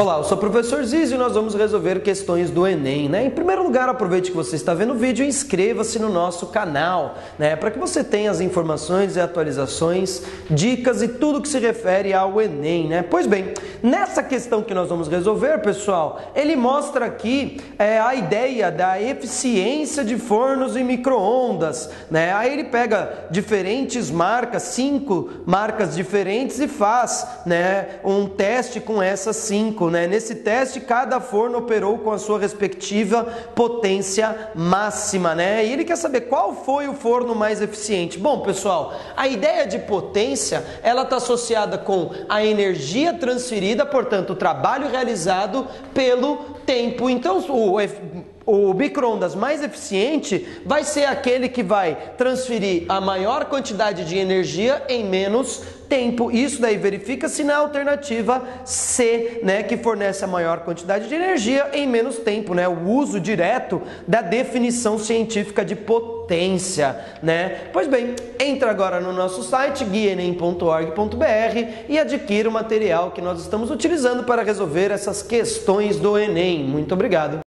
Olá, eu sou o professor Zizi e nós vamos resolver questões do Enem, né? Em primeiro lugar, aproveite que você está vendo o vídeo e inscreva-se no nosso canal, né? Para que você tenha as informações e atualizações, dicas e tudo que se refere ao Enem, né? Pois bem, nessa questão que nós vamos resolver, pessoal, ele mostra aqui a ideia da eficiência de fornos e micro-ondas, né? Aí ele pega diferentes marcas, 5 marcas diferentes e faz, né, um teste com essas 5, né? Nesse teste, cada forno operou com a sua respectiva potência máxima, né? E ele quer saber qual foi o forno mais eficiente. Bom, pessoal, a ideia de potência, ela está associada com a energia transferida, portanto, o trabalho realizado pelo tempo. Então, o micro-ondas mais eficiente vai ser aquele que vai transferir a maior quantidade de energia em menos tempo. Isso daí verifica-se na alternativa C, né, que fornece a maior quantidade de energia em menos tempo, né? O uso direto da definição científica de potência, né? Pois bem, entra agora no nosso site guiaenem.org.br e adquira o material que nós estamos utilizando para resolver essas questões do Enem. Muito obrigado.